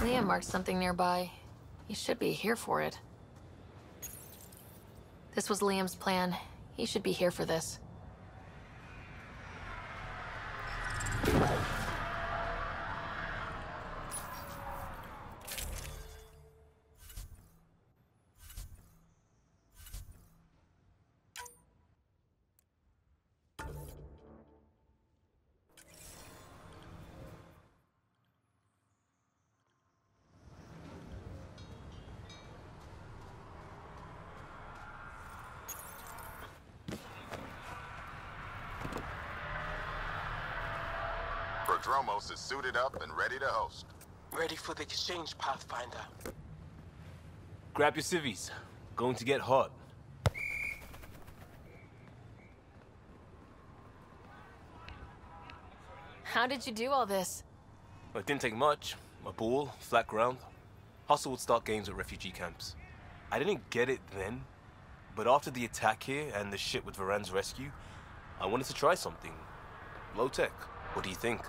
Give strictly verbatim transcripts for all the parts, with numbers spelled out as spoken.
Liam marked something nearby. You should be here for it. This was Liam's plan. He should be here for this. Dromos is suited up and ready to host. Ready for the exchange, Pathfinder. Grab your civvies. Going to get hot. How did you do all this? Well, it didn't take much. A ball, flat ground. Hustle would start games at refugee camps. I didn't get it then, but after the attack here and the shit with Varan's rescue, I wanted to try something. Low tech. What do you think?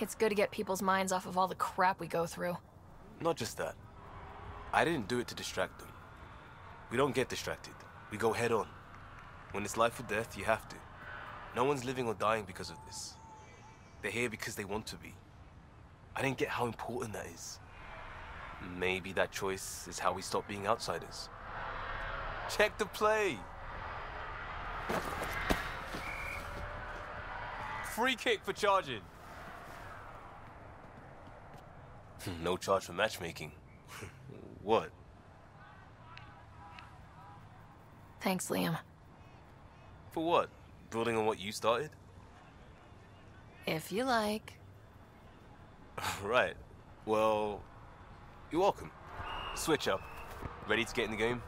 It's good to get people's minds off of all the crap we go through. Not just that. I didn't do it to distract them. We don't get distracted. We go head on. When it's life or death, you have to. No one's living or dying because of this. They're here because they want to be. I didn't get how important that is. Maybe that choice is how we stop being outsiders. Check the play! Free kick for charging! No charge for matchmaking. What? Thanks, Liam. For what? Building on what you started? If you like. Right. Well, you're welcome. Switch up. Ready to get in the game?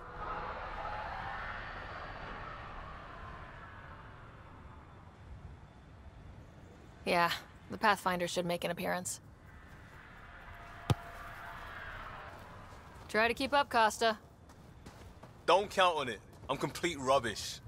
Yeah, the Pathfinder should make an appearance. Try to keep up, Costa. Don't count on it. I'm complete rubbish.